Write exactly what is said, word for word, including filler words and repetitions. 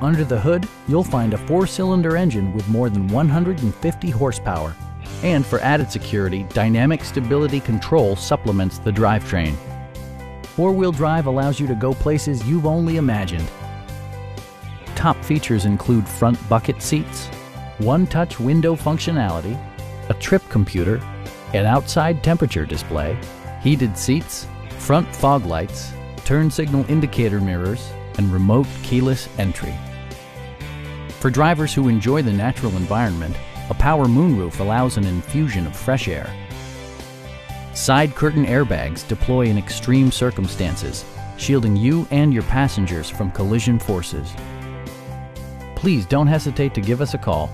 Under the hood, you'll find a four-cylinder engine with more than one hundred fifty horsepower. And for added security, Dynamic Stability Control supplements the drivetrain. Four-wheel drive allows you to go places you've only imagined. Top features include front bucket seats, one-touch window functionality, a trip computer, an outside temperature display, heated seats, front fog lights, turn signal indicator mirrors, and remote keyless entry. For drivers who enjoy the natural environment, a power moonroof allows an infusion of fresh air. Side curtain airbags deploy in extreme circumstances, shielding you and your passengers from collision forces. Please don't hesitate to give us a call.